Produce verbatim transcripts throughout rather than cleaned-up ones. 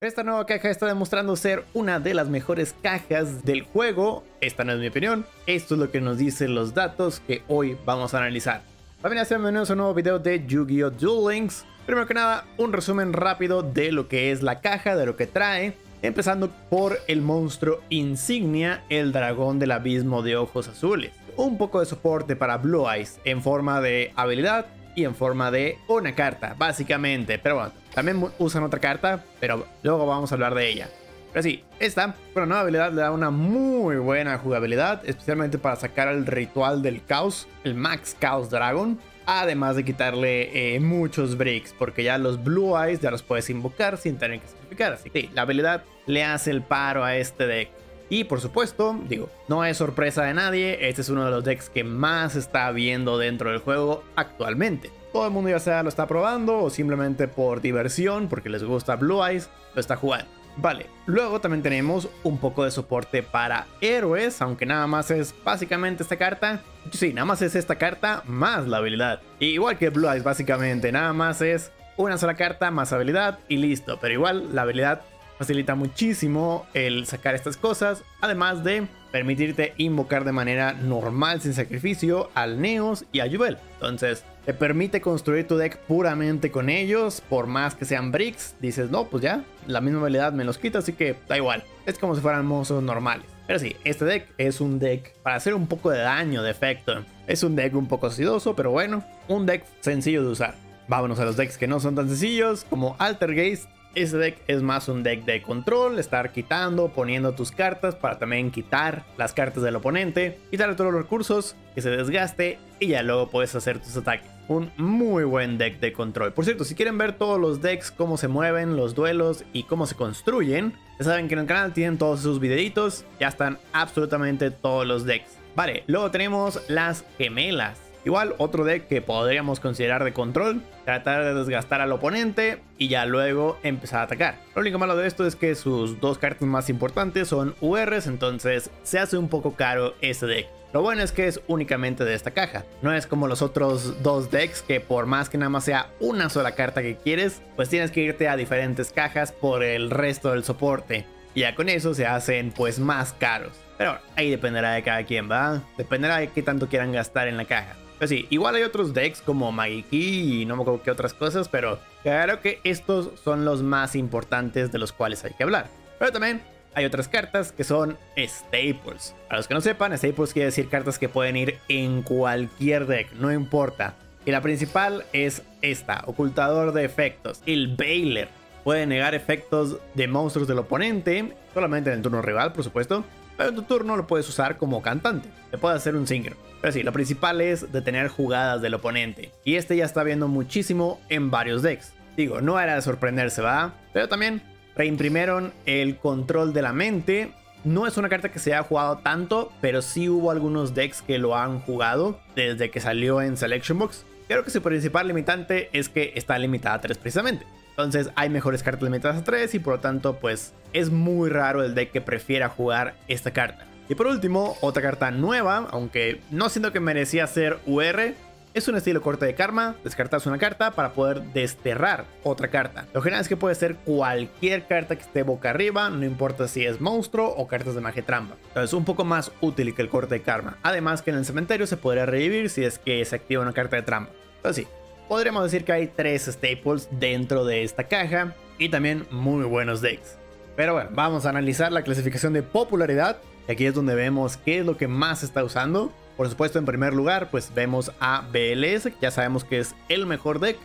Esta nueva caja está demostrando ser una de las mejores cajas del juego. Esta no es mi opinión, esto es lo que nos dicen los datos que hoy vamos a analizar. Bienvenidos a un nuevo video de Yu-Gi-Oh! Duel Links. Primero que nada, un resumen rápido de lo que es la caja, de lo que trae. Empezando por el monstruo insignia, el dragón del abismo de ojos azules. Un poco de soporte para Blue Eyes en forma de habilidad y en forma de una carta, básicamente. Pero bueno, también usan otra carta, pero luego vamos a hablar de ella. Pero sí, esta, con la nueva habilidad, le da una muy buena jugabilidad, especialmente para sacar el ritual del caos, el Max Chaos Dragon. Además de quitarle eh, muchos bricks, porque ya los Blue Eyes ya los puedes invocar sin tener que sacrificar. Así que sí, la habilidad le hace el paro a este deck. Y por supuesto, digo, no es sorpresa de nadie, este es uno de los decks que más está viendo dentro del juego actualmente. Todo el mundo ya sea lo está probando o simplemente por diversión, porque les gusta Blue Eyes, lo está jugando. Vale, luego también tenemos un poco de soporte para héroes, aunque nada más es básicamente esta carta. Sí, nada más es esta carta más la habilidad. Igual que Blue Eyes básicamente, nada más es una sola carta más habilidad y listo. Pero igual la habilidad facilita muchísimo el sacar estas cosas, además de permitirte invocar de manera normal sin sacrificio al Neos y a Yubel. Entonces te permite construir tu deck puramente con ellos, por más que sean bricks. Dices, no, pues ya, la misma habilidad me los quita, así que da igual, es como si fueran monstruos normales. Pero sí, este deck es un deck para hacer un poco de daño de efecto. Es un deck un poco acidoso, pero bueno, un deck sencillo de usar. Vámonos a los decks que no son tan sencillos, como Altergeist. Este deck es más un deck de control, estar quitando, poniendo tus cartas para también quitar las cartas del oponente, quitarle todos los recursos, que se desgaste y ya luego puedes hacer tus ataques. Un muy buen deck de control. Por cierto, si quieren ver todos los decks, cómo se mueven, los duelos y cómo se construyen, ya saben que en el canal tienen todos sus videitos, ya están absolutamente todos los decks. Vale, luego tenemos las gemelas. Igual otro deck que podríamos considerar de control, tratar de desgastar al oponente y ya luego empezar a atacar. Lo único malo de esto es que sus dos cartas más importantes son U Rs, entonces se hace un poco caro este deck. Lo bueno es que es únicamente de esta caja, no es como los otros dos decks que por más que nada más sea una sola carta que quieres, pues tienes que irte a diferentes cajas por el resto del soporte. Y ya con eso se hacen pues más caros, pero ahí dependerá de cada quien, ¿verdad? Dependerá de qué tanto quieran gastar en la caja. Pero sí, igual hay otros decks como Magiki y no me acuerdo qué otras cosas, pero claro que estos son los más importantes de los cuales hay que hablar. Pero también hay otras cartas que son staples. Para los que no sepan, staples quiere decir cartas que pueden ir en cualquier deck, no importa. Y la principal es esta, ocultador de efectos, el Bailer. Puede negar efectos de monstruos del oponente, solamente en el turno rival, por supuesto. Pero en tu turno lo puedes usar como cantante, te puede hacer un singer. Pero sí, lo principal es detener jugadas del oponente. Y este ya está viendo muchísimo en varios decks. Digo, no era de sorprenderse, ¿verdad? Pero también reimprimieron el control de la mente. No es una carta que se haya jugado tanto, pero sí hubo algunos decks que lo han jugado desde que salió en Selection Box. Creo que su principal limitante es que está limitada a tres precisamente. Entonces hay mejores cartas limitadas a tres y por lo tanto pues es muy raro el deck que prefiera jugar esta carta. Y por último, otra carta nueva, aunque no siento que merecía ser U R, es un estilo corte de karma. Descartas una carta para poder desterrar otra carta. Lo general es que puede ser cualquier carta que esté boca arriba, no importa si es monstruo o cartas de magia trampa. Entonces un poco más útil que el corte de karma. Además que en el cementerio se podría revivir si es que se activa una carta de trampa. Entonces sí, podríamos decir que hay tres staples dentro de esta caja y también muy buenos decks. Pero bueno, vamos a analizar la clasificación de popularidad. Aquí es donde vemos qué es lo que más se está usando. Por supuesto, en primer lugar, pues vemos a B L S, que ya sabemos que es el mejor deck.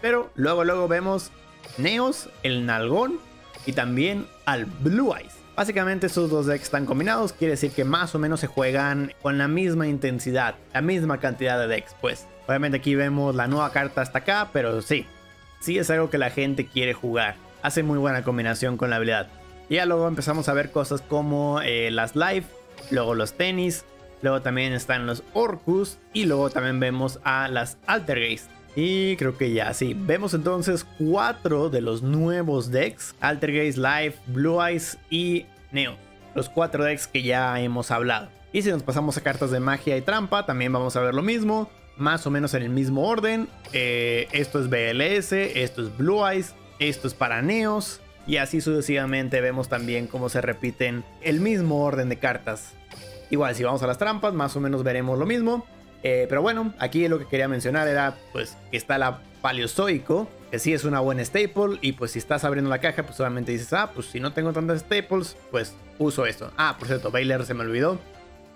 Pero luego, luego vemos Neos, el Nalgón y también al Blue Eyes. Básicamente estos dos decks están combinados, quiere decir que más o menos se juegan con la misma intensidad, la misma cantidad de decks, pues. Obviamente aquí vemos la nueva carta hasta acá, pero sí, sí es algo que la gente quiere jugar. Hace muy buena combinación con la habilidad. Y ya luego empezamos a ver cosas como eh, las Life, luego los Tenis, luego también están los Orcus y luego también vemos a las Altergeist. Y creo que ya, sí. Vemos entonces cuatro de los nuevos decks, Altergeist, Life, Blue Eyes y Neo. Los cuatro decks que ya hemos hablado. Y si nos pasamos a cartas de magia y trampa, también vamos a ver lo mismo. Más o menos en el mismo orden. Eh, esto es B L S, esto es Blue Eyes, esto es para Neos, Y así sucesivamente vemos también cómo se repiten el mismo orden de cartas. Igual si vamos a las trampas más o menos veremos lo mismo. Eh, pero bueno, aquí lo que quería mencionar era pues que está la Paleozoico, que sí es una buena staple, y pues si estás abriendo la caja pues solamente dices, ah, pues si no tengo tantas staples, pues uso esto. Ah, por cierto, Bailer se me olvidó.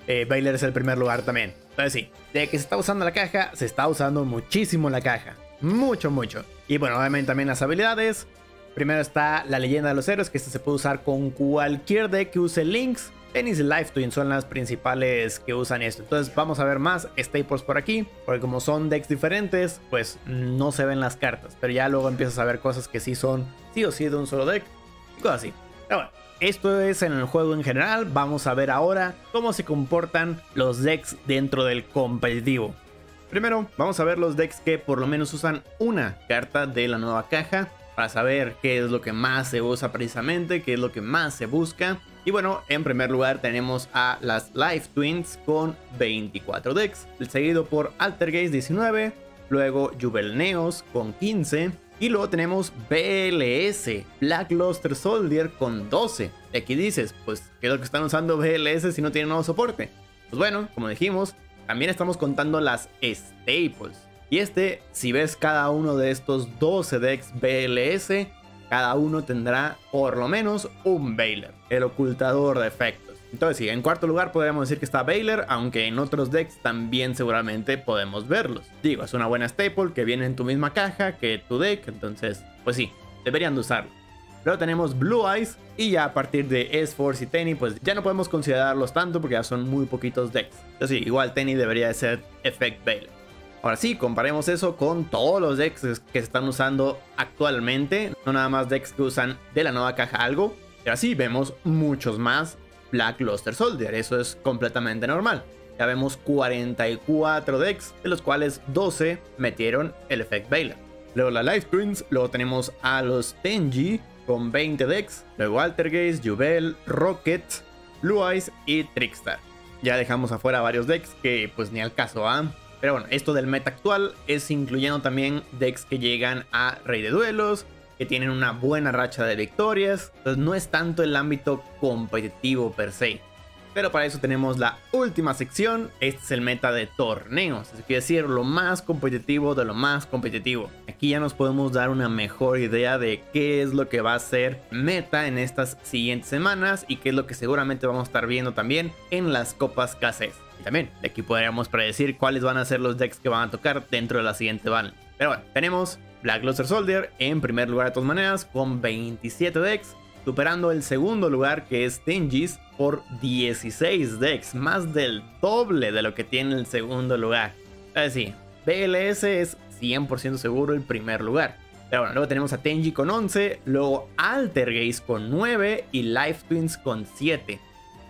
Eh, Bailer es el primer lugar también. Entonces sí, de que se está usando la caja, se está usando muchísimo la caja. Mucho, mucho. Y bueno, obviamente también las habilidades. Primero está la leyenda de los héroes, que esta se puede usar con cualquier deck que use Links. Tenyi y Life Twins son las principales que usan esto. Entonces vamos a ver más staples por aquí, porque como son decks diferentes, pues no se ven las cartas. Pero ya luego empiezas a ver cosas que sí son sí o sí de un solo deck y cosas así. Pero bueno, esto es en el juego en general. Vamos a ver ahora cómo se comportan los decks dentro del competitivo. Primero vamos a ver los decks que por lo menos usan una carta de la nueva caja, para saber qué es lo que más se usa precisamente, qué es lo que más se busca. Y bueno, en primer lugar tenemos a las Life Twins con veinticuatro decks, seguido por Altergeist diecinueve, luego Yubel Neos con quince, y luego tenemos B L S, Black Luster Soldier con doce. Y aquí dices, pues, ¿qué es lo que están usando B L S si no tienen nuevo soporte? Pues bueno, como dijimos, también estamos contando las staples. Y este, si ves cada uno de estos doce decks B L S, cada uno tendrá por lo menos un Bailer, el ocultador de efectos. Entonces sí, en cuarto lugar podríamos decir que está Bailer, aunque en otros decks también seguramente podemos verlos. Digo, es una buena staple que viene en tu misma caja que tu deck, entonces pues sí, deberían de usarlo. Luego tenemos Blue Eyes, y ya a partir de S-Force y Tenyi pues ya no podemos considerarlos tanto porque ya son muy poquitos decks. Entonces sí, igual Tenyi debería de ser Effect Bailer. Ahora sí, comparemos eso con todos los decks que se están usando actualmente, no nada más decks que usan de la nueva caja algo, pero así vemos muchos más Black Luster Soldier, eso es completamente normal. Ya vemos cuarenta y cuatro decks, de los cuales doce metieron el Effect Bailer. Luego la Life Twins, luego tenemos a los Tenyi con veinte decks, luego Altergeist, Yubel, Rocket, Blue Eyes y Trickstar. Ya dejamos afuera varios decks que pues ni al caso, ¿ah? ¿eh? Pero bueno, esto del meta actual es incluyendo también decks que llegan a Rey de Duelos, que tienen una buena racha de victorias. Entonces no es tanto el ámbito competitivo per se. Pero para eso tenemos la última sección. Este es el meta de torneos, es decir, lo más competitivo de lo más competitivo. Aquí ya nos podemos dar una mejor idea de qué es lo que va a ser meta en estas siguientes semanas y qué es lo que seguramente vamos a estar viendo también en las copas K Cs. Y también de aquí podríamos predecir cuáles van a ser los decks que van a tocar dentro de la siguiente ban. Pero bueno, tenemos Black Luster Soldier en primer lugar de todas maneras con veintisiete decks, superando el segundo lugar que es Tenyi's por dieciséis decks, más del doble de lo que tiene el segundo lugar. Es decir, B L S es cien por ciento seguro el primer lugar. Pero bueno, luego tenemos a Tenyi con once, luego Altergeist con nueve y Life Twins con siete.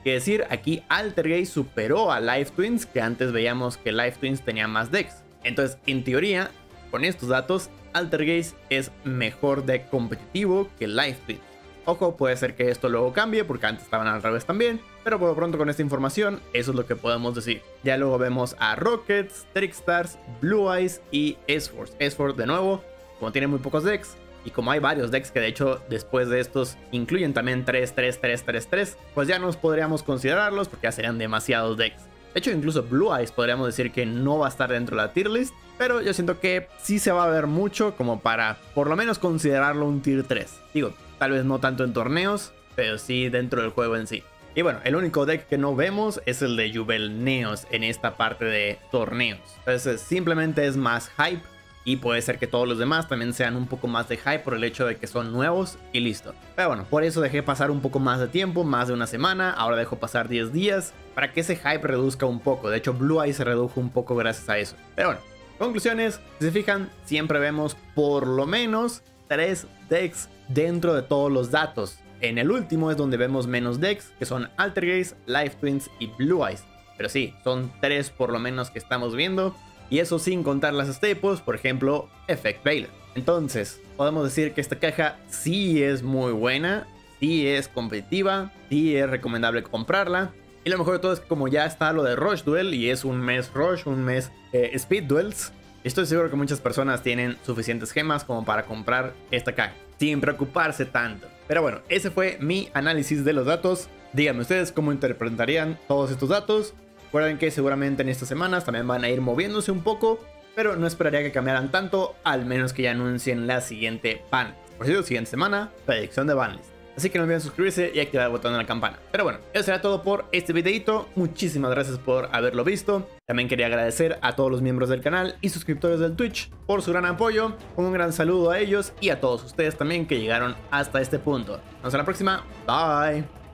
Que decir, aquí Altergeist superó a Life Twins, que antes veíamos que Life Twins tenía más decks. Entonces, en teoría, con estos datos, Altergeist es mejor deck competitivo que Life Twins. Ojo, puede ser que esto luego cambie porque antes estaban al revés también, pero por lo pronto con esta información eso es lo que podemos decir. Ya luego vemos a Rockets, Trickstars, Blue Eyes y S-Force. S-Force de nuevo, como tiene muy pocos decks y como hay varios decks que de hecho después de estos incluyen también tres, tres, tres, tres, tres, pues ya nos podríamos considerarlos porque ya serían demasiados decks. De hecho incluso Blue Eyes podríamos decir que no va a estar dentro de la tier list, pero yo siento que sí se va a ver mucho como para por lo menos considerarlo un tier tres. Digo, tal vez no tanto en torneos, pero sí dentro del juego en sí. Y bueno, el único deck que no vemos es el de Yubel Neos en esta parte de torneos. Entonces simplemente es más hype y puede ser que todos los demás también sean un poco más de hype por el hecho de que son nuevos y listo. Pero bueno, por eso dejé pasar un poco más de tiempo, más de una semana. Ahora dejo pasar diez días para que ese hype reduzca un poco. De hecho Blue Eye se redujo un poco gracias a eso. Pero bueno, conclusiones. Si se fijan, siempre vemos por lo menos tres decks dentro de todos los datos. En el último es donde vemos menos decks, que son Altergeist, Life Twins y Blue Eyes. Pero sí, son tres por lo menos que estamos viendo, y eso sin contar las staples, por ejemplo Effect Bailer. Entonces podemos decir que esta caja sí es muy buena, sí es competitiva, sí es recomendable comprarla. Y lo mejor de todo es que como ya está lo de Rush Duel y es un mes Rush, un mes eh, Speed Duels, estoy seguro que muchas personas tienen suficientes gemas como para comprar esta caja sin preocuparse tanto. Pero bueno, ese fue mi análisis de los datos. Díganme ustedes cómo interpretarían todos estos datos. Recuerden que seguramente en estas semanas también van a ir moviéndose un poco, pero no esperaría que cambiaran tanto, al menos que ya anuncien la siguiente banlist. Por cierto, siguiente semana, predicción de banlist. Así que no olviden suscribirse y activar el botón de la campana. Pero bueno, eso será todo por este videito. Muchísimas gracias por haberlo visto. También quería agradecer a todos los miembros del canal y suscriptores del Twitch por su gran apoyo. Un gran saludo a ellos y a todos ustedes también que llegaron hasta este punto. Nos vemos en la próxima. Bye.